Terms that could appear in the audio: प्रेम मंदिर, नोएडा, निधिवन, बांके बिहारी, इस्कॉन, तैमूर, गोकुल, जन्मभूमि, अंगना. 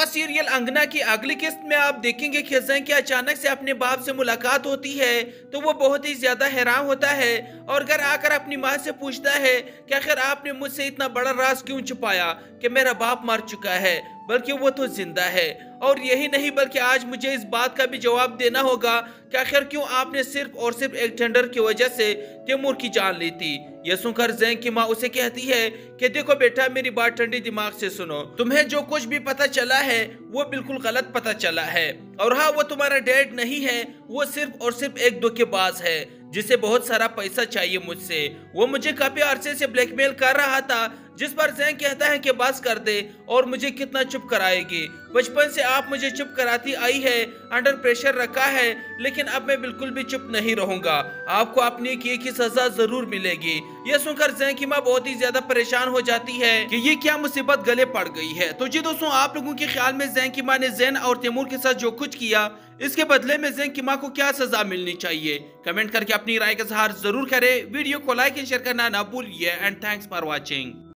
Drama serial अंगना की अगली किस्त में आप देखेंगे कि हसन की अचानक से अपने बाप से मुलाकात होती है तो वो बहुत ही ज्यादा हैरान होता है और घर आकर अपनी माँ से पूछता है कि आखिर आपने मुझसे इतना बड़ा राज क्यों छुपाया कि मेरा बाप मर चुका है बल्कि वो तो जिंदा है। और यही नहीं बल्कि आज मुझे इस बात का भी जवाब देना होगा कि आखिर क्यों आपने सिर्फ और सिर्फ एक टेंडर की वजह से तैमूर की जान ली थी। यह सुनकर जैन की माँ उसे कहती है कि देखो बेटा, मेरी बात ठंडी दिमाग से सुनो, तुम्हें जो कुछ भी पता चला है वो बिल्कुल गलत पता चला है। और हाँ, वो तुम्हारा डैड नहीं है, वो सिर्फ और सिर्फ एक धोखेबाज है जिसे बहुत सारा पैसा चाहिए मुझसे। वो मुझे काफी अरसे से ब्लैकमेल कर रहा था, जिस पर जैन कहता है कि बस कर दे और मुझे कितना चुप कराएगी। बचपन से आप मुझे चुप कराती आई है, अंडर प्रेशर रखा है, लेकिन अब मैं बिल्कुल भी चुप नहीं रहूंगा, आपको अपने किए की सजा जरूर मिलेगी। यह सुनकर जैन की माँ बहुत ही ज्यादा परेशान हो जाती है कि ये क्या मुसीबत गले पड़ गई है। तो जी दोस्तों, आप लोगों के ख्याल में जैन की माँ ने जैन और तैमूर के साथ जो कुछ किया, इसके बदले में जैन की माँ को क्या सजा मिलनी चाहिए? कमेंट करके अपनी राय का इजहार जरूर करें। वीडियो को लाइक एंड शेयर करना ना भूलिए। And thanks for watching.